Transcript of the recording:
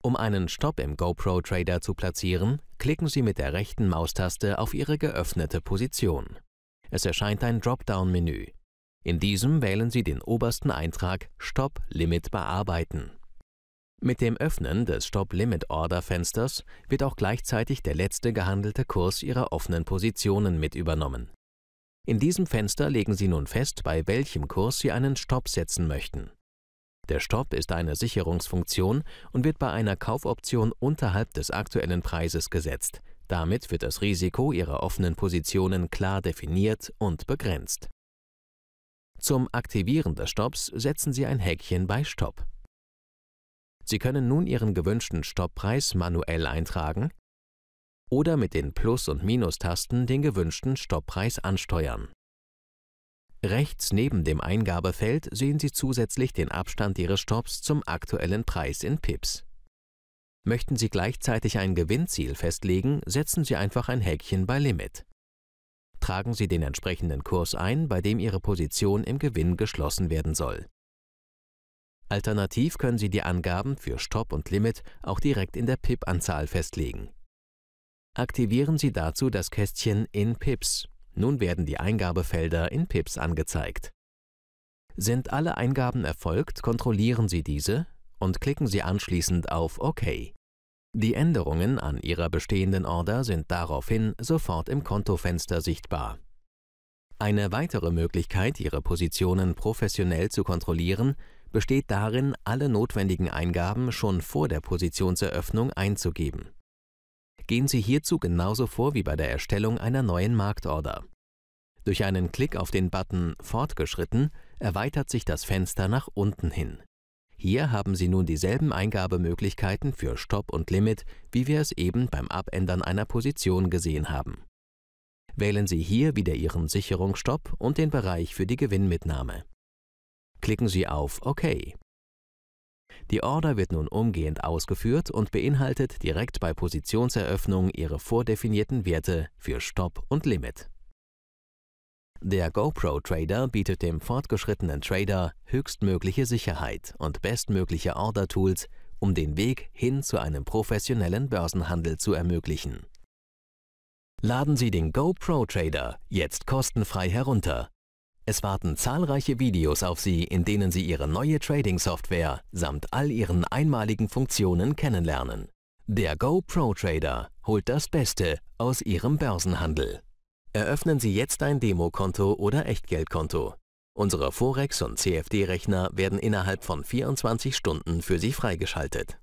Um einen Stopp im GoPro Trader zu platzieren, klicken Sie mit der rechten Maustaste auf Ihre geöffnete Position. Es erscheint ein Dropdown-Menü. In diesem wählen Sie den obersten Eintrag Stopp Limit bearbeiten. Mit dem Öffnen des Stop Limit Order Fensters wird auch gleichzeitig der letzte gehandelte Kurs Ihrer offenen Positionen mit übernommen. In diesem Fenster legen Sie nun fest, bei welchem Kurs Sie einen Stopp setzen möchten. Der Stopp ist eine Sicherungsfunktion und wird bei einer Kaufoption unterhalb des aktuellen Preises gesetzt. Damit wird das Risiko Ihrer offenen Positionen klar definiert und begrenzt. Zum Aktivieren des Stopps setzen Sie ein Häkchen bei Stopp. Sie können nun Ihren gewünschten Stopppreis manuell eintragen oder mit den Plus- und Minustasten den gewünschten Stopppreis ansteuern. Rechts neben dem Eingabefeld sehen Sie zusätzlich den Abstand Ihres Stopps zum aktuellen Preis in Pips. Möchten Sie gleichzeitig ein Gewinnziel festlegen, setzen Sie einfach ein Häkchen bei Limit. Tragen Sie den entsprechenden Kurs ein, bei dem Ihre Position im Gewinn geschlossen werden soll. Alternativ können Sie die Angaben für Stopp und Limit auch direkt in der PIP-Anzahl festlegen. Aktivieren Sie dazu das Kästchen In Pips. Nun werden die Eingabefelder in Pips angezeigt. Sind alle Eingaben erfolgt, kontrollieren Sie diese und klicken Sie anschließend auf OK. Die Änderungen an Ihrer bestehenden Order sind daraufhin sofort im Kontofenster sichtbar. Eine weitere Möglichkeit, Ihre Positionen professionell zu kontrollieren, besteht darin, alle notwendigen Eingaben schon vor der Positionseröffnung einzugeben. Gehen Sie hierzu genauso vor wie bei der Erstellung einer neuen Marktorder. Durch einen Klick auf den Button Fortgeschritten erweitert sich das Fenster nach unten hin. Hier haben Sie nun dieselben Eingabemöglichkeiten für Stopp und Limit, wie wir es eben beim Abändern einer Position gesehen haben. Wählen Sie hier wieder Ihren Sicherungsstopp und den Bereich für die Gewinnmitnahme. Klicken Sie auf OK. Die Order wird nun umgehend ausgeführt und beinhaltet direkt bei Positionseröffnung Ihre vordefinierten Werte für Stopp und Limit. Der GoPro Trader bietet dem fortgeschrittenen Trader höchstmögliche Sicherheit und bestmögliche Order-Tools, um den Weg hin zu einem professionellen Börsenhandel zu ermöglichen. Laden Sie den GoPro Trader jetzt kostenfrei herunter. Es warten zahlreiche Videos auf Sie, in denen Sie Ihre neue Trading-Software samt all ihren einmaligen Funktionen kennenlernen. Der GoPro Trader holt das Beste aus Ihrem Börsenhandel. Eröffnen Sie jetzt ein Demokonto oder Echtgeldkonto. Unsere Forex- und CFD-Rechner werden innerhalb von 24 Stunden für Sie freigeschaltet.